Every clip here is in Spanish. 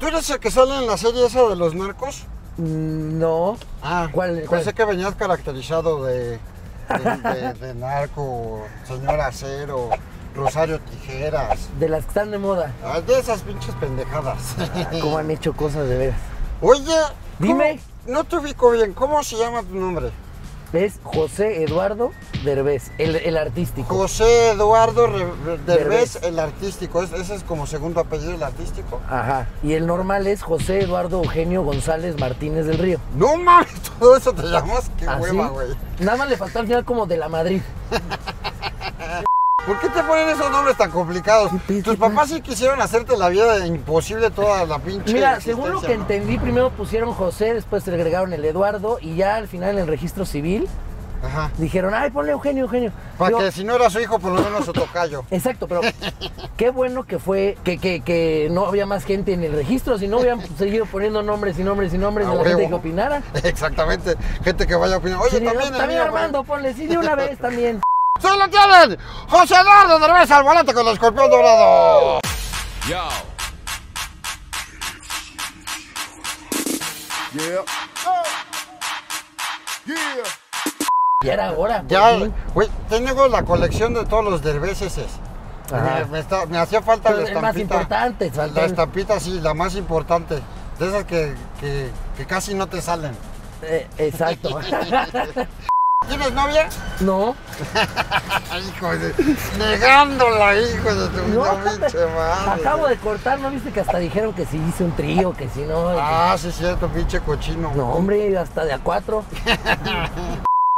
¿Tú eres el que sale en la serie esa de los narcos? No. Ah, ¿cuál? Pensé que venías caracterizado de narco, señor Acero, Rosario Tijeras. De las que están de moda. Ah, de esas pinches pendejadas. Ah, ¿cómo han hecho cosas de veras? Oye, dime. No te ubico bien, ¿cómo se llama tu nombre? Es José Eduardo Derbez, el artístico. José Eduardo Derbez, el artístico. Ese es como segundo apellido, el artístico. Ajá. Y el normal es José Eduardo Eugenio González Martínez del Río. No mames, todo eso te llamas. Qué hueva, güey. Nada más le faltó al final como de la Madrid. ¿Por qué te ponen esos nombres tan complicados? Tus papás sí quisieron hacerte la vida imposible toda la pinche. Mira, según lo que entendí, primero pusieron José, después le agregaron el Eduardo y ya al final en el registro civil dijeron, ay, ponle Eugenio, Eugenio. Para que si no era su hijo, por lo menos su tocayo. Exacto, pero qué bueno que fue que no había más gente en el registro, si no hubieran seguido poniendo nombres y nombres y nombres de la gente que opinara. Exactamente, gente que vaya a opinar. Oye, también Armando, ponle, sí, de una vez también. ¡Sí lo tienen! ¡José Eduardo Derbez al volante con el Escorpión Dorado! ¡Yo! Yeah. Yeah. Ya era hora. Ya, güey, tengo la colección de todos los Derbeces. Me hacía falta la estampita. La más importante. La estampita, sí, la más importante. De esas que casi no te salen. Exacto. ¿Tienes novia? No. Hijo de... Negándola, hijo de tu pinche madre. Acabo de cortar, ¿no viste que hasta dijeron que si hice un trío, que si no? Ah, sí es cierto, pinche cochino. No, hombre, hasta de a 4.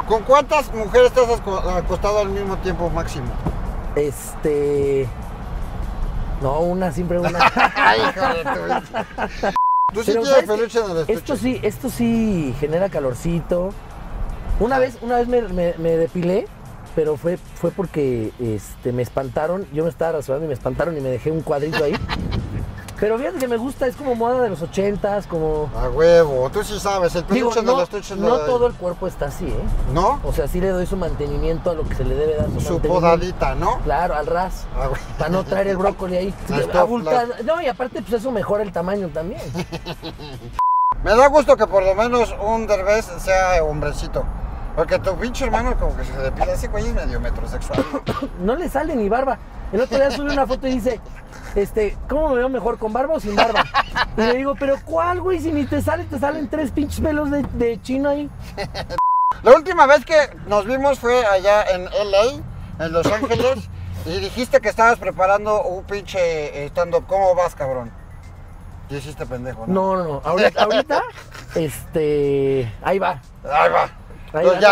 ¿Con cuántas mujeres te has acostado al mismo tiempo máximo? No, una, siempre una. Hijo de tu... Tú sí tienes peluche en el estuche. Esto sí genera calorcito. Una vez me depilé, pero fue porque me espantaron. Yo me estaba rasurando y me espantaron y me dejé un cuadrito ahí. Pero fíjate que me gusta, es como moda de los 80s, como... A huevo, tú sí sabes, el peluche de los estuches... No todo el cuerpo está así, ¿eh? ¿No? O sea, sí le doy su mantenimiento a lo que se le debe dar su podadita, ¿no? Claro, al ras, para no traer el brócoli ahí. No, y aparte, pues eso mejora el tamaño también. Me da gusto que por lo menos un Derbez sea hombrecito. Porque tu pinche hermano como que se depila, ese güey es medio metrosexual. No le sale ni barba. El otro día sube una foto y dice, ¿cómo me veo mejor, con barba o sin barba? Y le digo, ¿pero cuál, güey? Si ni te sale, te salen 3 pinches pelos de chino ahí. La última vez que nos vimos fue allá en LA, en Los Ángeles, y dijiste que estabas preparando un pinche stand-up. ¿Cómo vas, cabrón? ¿Te hiciste pendejo, no? No. Ahorita, ahí va. Ahí va. Entonces,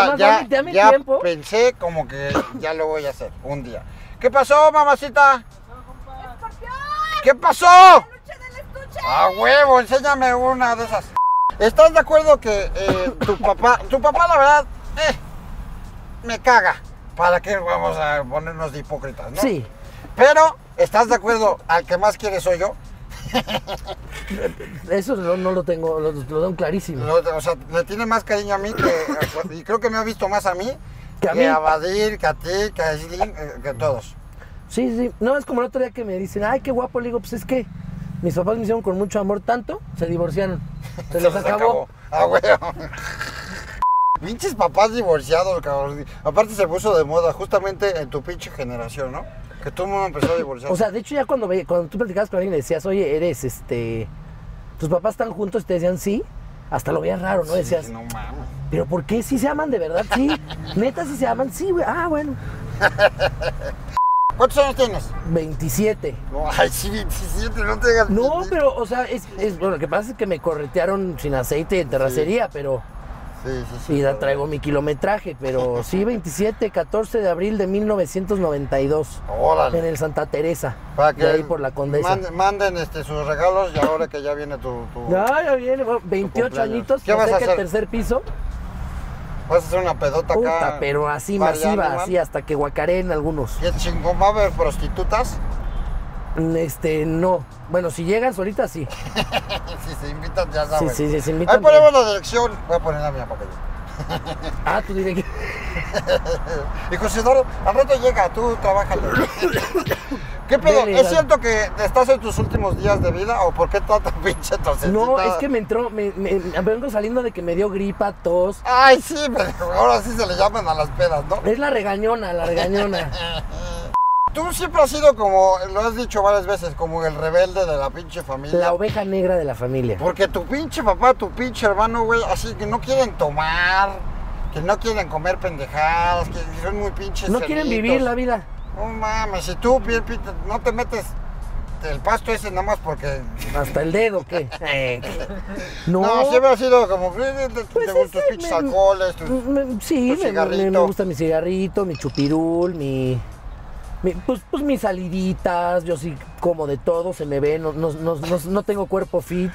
ya pensé como que ya lo voy a hacer un día. ¿Qué pasó, mamacita? ¡Escorpión! ¿Qué pasó? ¡La lucha del estuche! ¡A huevo! Enséñame una de esas. ¿Estás de acuerdo que tu papá, la verdad, me caga? ¿Para qué vamos a ponernos de hipócritas, no? Sí. Pero, ¿estás de acuerdo al que más quiere soy yo? Eso no lo tengo, lo tengo clarísimo. O sea, le tiene más cariño a mí que... Y creo que me ha visto más a mí que a Vadhir, que a ti, que a Aislinn, que a todos. Sí, sí. No, es como el otro día que me dicen, ay, qué guapo. Le digo, pues es que mis papás me hicieron con mucho amor tanto, se divorciaron. Se los acabó. Ah, huevo. Pinches papás divorciados, cabrón. Aparte se puso de moda justamente en tu pinche generación, ¿no? Que todo el mundo empezó a divorciar. O sea, de hecho ya cuando tú platicabas con alguien y decías, oye, eres, tus papás están juntos y te decían sí, hasta lo veías raro, ¿no? Sí, decías, no mames. ¿Pero por qué? ¿Sí se aman de verdad? Sí. ¿Neta sí se aman? Sí, güey. Ah, bueno. ¿Cuántos años tienes? 27. No, ay, sí, 27, no te hagas... No, pero, o sea, bueno, lo que pasa es que me corretearon sin aceite en terracería, pero... Sí, y la traigo mi kilometraje, pero sí, 27, 14 de abril de 1992. Órale. En el Santa Teresa. Para que de ahí por la Condesa. Manden sus regalos y ahora que ya viene tu ya viene, bueno, 28 añitos. ¿Qué vas a hacer? Tercer piso. Vas a hacer una pedota acá. Puta, pero así masiva, así hasta que guacareen algunos. ¿Qué chingón va a haber prostitutas? No. Bueno, si llegan ahorita, sí. Si se invitan, ya saben. Sí, se invitan. Ahí ponemos la dirección. Voy a poner la mía papel. Ah, tú diré que... Y José Eduardo, al rato llega, tú trabájalo. ¿Qué pedo? ¿Es cierto que estás en tus últimos días de vida o por qué tanta pinche tosecita? No, es que me entró, vengo saliendo de que me dio gripa, tos. Ay, sí, pero ahora sí se le llaman a las pedas, ¿no? Es la regañona, la regañona. Tú siempre has sido, como lo has dicho varias veces, como el rebelde de la pinche familia. La oveja negra de la familia. Porque tu pinche papá, tu pinche hermano, güey, así que no quieren tomar, que no quieren comer pendejadas, que son muy pinches no quieren vivir la vida. No mames, si tú no te metes el pasto ese nada más porque... ¿Hasta el dedo qué? No, siempre ha sido como... Te gustan tus pinches alcoholes, sí, me gusta mi cigarrito, mi chupirul, mi... Pues mis saliditas, yo sí como de todo, se me ve, no tengo cuerpo fit.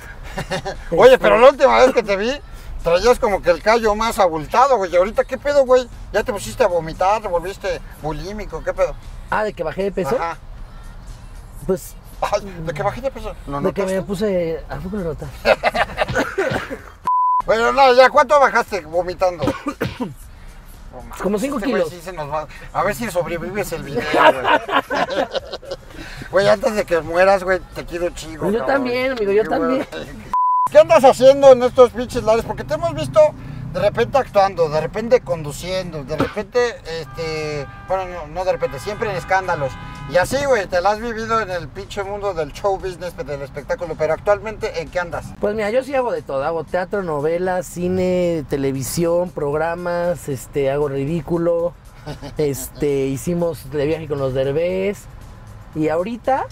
Oye, pero la última vez que te vi, traías como que el callo más abultado, güey. Ahorita, ¿qué pedo, güey? ¿Ya te pusiste a vomitar? ¿Te volviste bulímico? ¿Qué pedo? Ah, ¿de que bajé de peso? Ajá. Pues... Ay, ¿de que bajé de peso? ¿No notaste? De que me puse... ¿A poco lo notas? Bueno, no, ya, ¿cuánto bajaste vomitando? Como 5 kilos. Wey, sí se nos va. A ver si sobrevives el video, güey. Güey, antes de que mueras, güey, te quiero chido. Yo también, amigo, yo también. ¿Qué andas haciendo en estos pinches lares? Porque te hemos visto de repente actuando, de repente conduciendo, de repente, bueno, no de repente, siempre en escándalos. Y así, güey, te la has vivido en el pinche mundo del show business, del espectáculo, pero actualmente, ¿en qué andas? Pues mira, yo sí hago de todo, hago teatro, novelas, cine, televisión, programas, hago ridículo, hicimos de viaje con los Derbez, y ahorita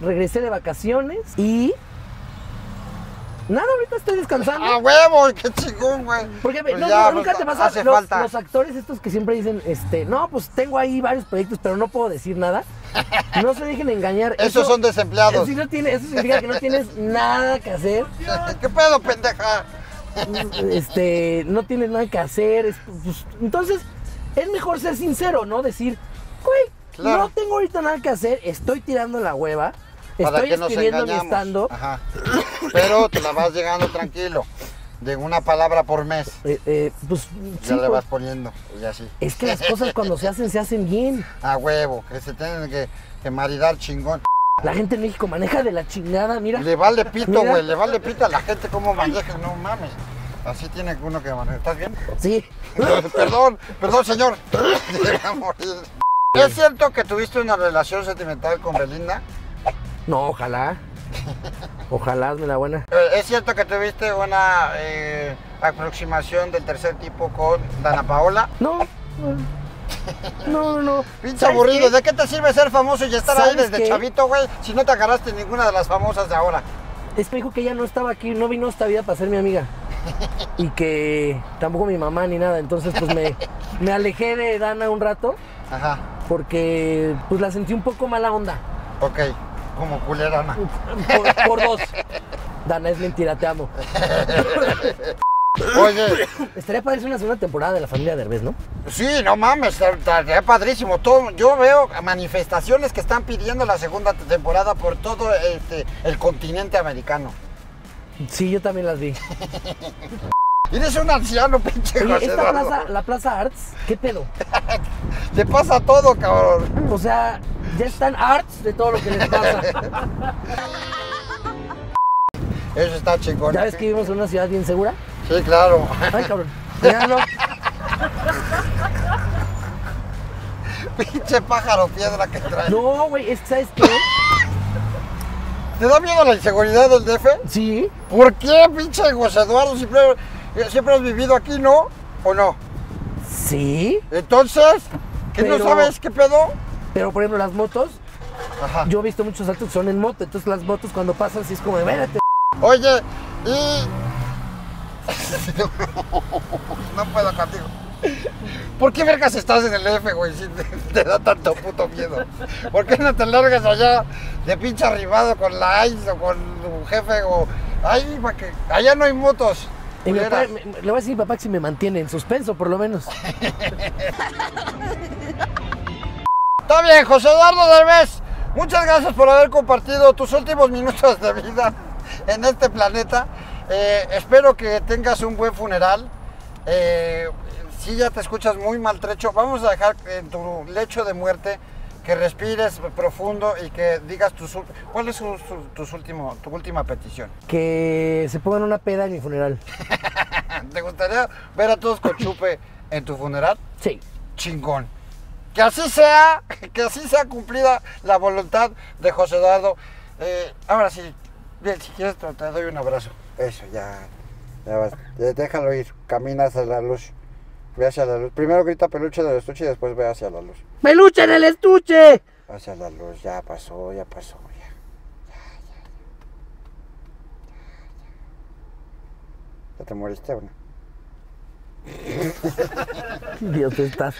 regresé de vacaciones y... Nada, ahorita estoy descansando. ¡Ah, huevo! ¡Qué chingón, güey! Porque pues nunca te pasa. Los actores estos que siempre dicen, no, pues tengo ahí varios proyectos, pero no puedo decir nada. No se dejen engañar. Esos son desempleados. Si no tiene, eso significa que no tienes nada que hacer. ¿Qué pedo, pendeja? No tienes nada que hacer. Entonces, es mejor ser sincero, ¿no? Decir, güey, claro, no tengo ahorita nada que hacer, estoy tirando la hueva. Estoy escribiendo mi stand-up. Ajá. Pero te la vas llegando tranquilo. De una palabra por mes. Pues ya sí, le vas poniendo. Y así. Es que las cosas cuando se hacen bien. A huevo, que se tienen que maridar chingón. La gente en México maneja de la chingada, mira. Le vale pito, güey. Le vale pito a la gente cómo maneja, no mames. Así tiene uno que manejar. ¿Estás bien? Sí. Perdón, señor. Llega a morir. ¿Es cierto que tuviste una relación sentimental con Belinda? No, ojalá. Ojalá, es la buena. ¿Es cierto que tuviste una aproximación del tercer tipo con Danna Paola? No. Pinche aburrido. ¿De qué te sirve ser famoso y estar ahí desde chavito, güey? Si no te agarraste ninguna de las famosas de ahora. Es que dijo que ella no estaba aquí, no vino esta vida para ser mi amiga. Y que tampoco mi mamá ni nada. Entonces, pues me alejé de Danna un rato. Ajá. Porque pues la sentí un poco mala onda. Ok. Como culera, ¿no? Por dos. Danna, es mentira, te amo. Oye. Estaría padrísimo una segunda temporada de la familia Derbez, ¿no? Sí, no mames, estaría padrísimo. Yo veo manifestaciones que están pidiendo la segunda temporada por todo el continente americano. Sí, yo también las vi. Eres un anciano, pinche José Eduardo. La Plaza Arts, ¿qué pedo? Te pasa todo, cabrón. O sea, ya están arts de todo lo que les pasa. Eso está chingón. ¿Ya ves que vivimos en una ciudad bien segura? Sí, claro. Ay, cabrón. Míralo. Pinche pájaro piedra que trae. No, güey, ¿sabes qué? ¿Te da miedo la inseguridad del DF? Sí. ¿Por qué, pinche José Eduardo? Siempre has vivido aquí, ¿no? ¿O no? Sí. Entonces, ¿qué no sabes qué pedo? Pero, por ejemplo, las motos. Ajá. Yo he visto muchos actos que son en moto. Entonces, las motos cuando pasan, sí es como de vérate. Oye, y... no puedo contigo. ¿Por qué vergas estás en el F, güey? Si te da tanto puto miedo. ¿Por qué no te largas allá de pinche arribado con la ICE o con un jefe? O... Ay, porque allá no hay motos. Y papá, le voy a decir a mi papá que si me mantiene en suspenso, por lo menos. Está bien, José Eduardo Derbez. Muchas gracias por haber compartido tus últimos minutos de vida en este planeta. Espero que tengas un buen funeral. Si ya te escuchas muy maltrecho, vamos a dejar en tu lecho de muerte que respires profundo y que digas tus... ¿Cuál es tu última petición? Que se pongan una peda en mi funeral. ¿Te gustaría ver a todos con chupe en tu funeral? Sí. Chingón. Que así sea cumplida la voluntad de José Eduardo. Ahora sí, bien, si quieres te doy un abrazo. Eso, ya vas. Déjalo ir, camina hacia la luz. Ve hacia la luz. Primero grita peluche en el estuche y después ve hacia la luz. ¡Peluche en el estuche! Hacia la luz, ya pasó, ya pasó. ¿Ya te moriste o no? Dios, estás.